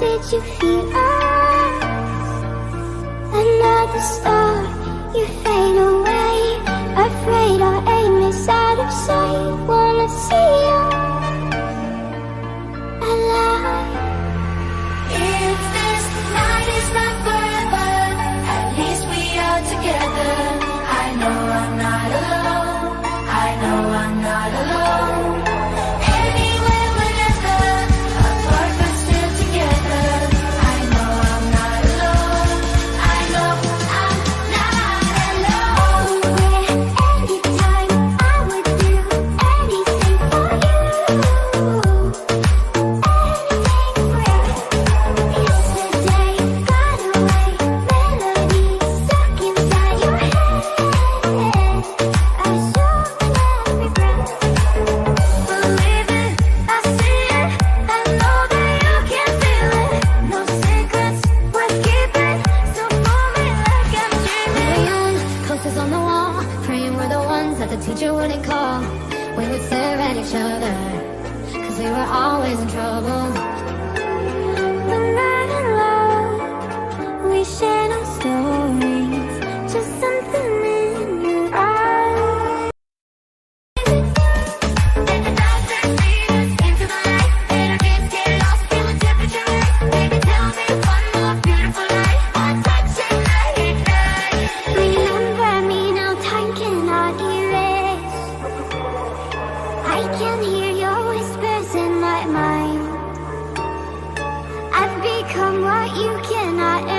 did you feel us? Another star, you fade away. Afraid our aim is out of sight. Wanna see you alive. If this night is not forever, at least we are together. I know I'm not alone. I know I'm not alone. Become what you cannot end.